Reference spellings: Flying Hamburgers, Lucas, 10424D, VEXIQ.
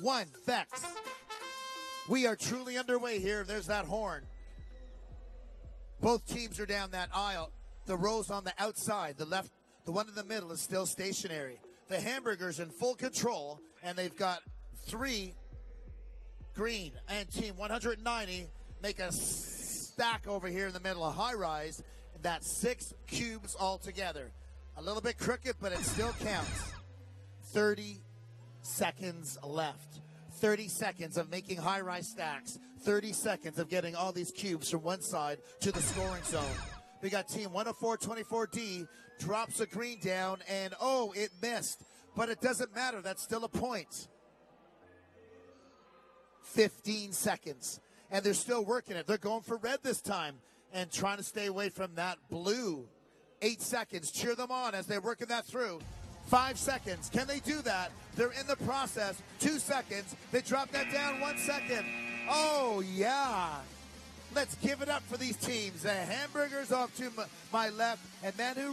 one, VEX. We are truly underway here. There's that horn. Both teams are down that aisle. The rows on the outside, the left, the one in the middle is still stationary. The hamburgers in full control, and they've got three green and team 190 make a stack over here in the middle, a high rise. That's six cubes all together. A little bit crooked, but it still counts. 30 seconds left. 30 seconds of making high-rise stacks. 30 seconds of getting all these cubes from one side to the scoring zone. We got team 104-24D drops a green down, and oh, it missed. But it doesn't matter. That's still a point. 15 seconds. And they're still working it. They're going for red this time and trying to stay away from that blue. 8 seconds. Cheer them on as they're working that through. 5 seconds. Can they do that? They're in the process. 2 seconds. They drop that down. 1 second. Oh, yeah. Let's give it up for these teams. The hamburgers off to my left, and then who